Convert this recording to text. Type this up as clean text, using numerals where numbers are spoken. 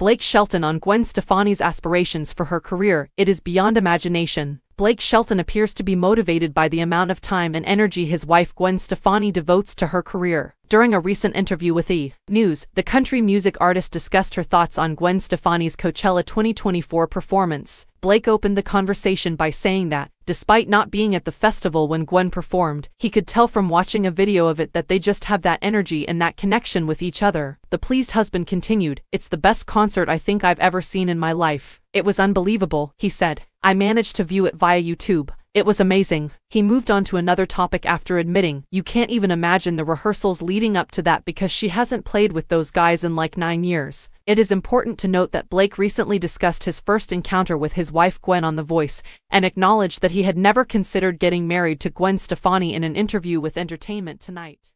Blake Shelton on Gwen Stefani's aspirations for her career, it is beyond imagination. Blake Shelton appears to be motivated by the amount of time and energy his wife Gwen Stefani devotes to her career. During a recent interview with E! News, the country music artist discussed her thoughts on Gwen Stefani's Coachella 2024 performance. Blake opened the conversation by saying that, despite not being at the festival when Gwen performed, he could tell from watching a video of it that they just have that energy and that connection with each other. The pleased husband continued, "It's the best concert I think I've ever seen in my life. It was unbelievable," he said. "I managed to view it via YouTube. It was amazing." He moved on to another topic after admitting, "You can't even imagine the rehearsals leading up to that because she hasn't played with those guys in like 9 years." It is important to note that Blake recently discussed his first encounter with his wife Gwen on The Voice, and acknowledged that he had never considered getting married to Gwen Stefani in an interview with Entertainment Tonight.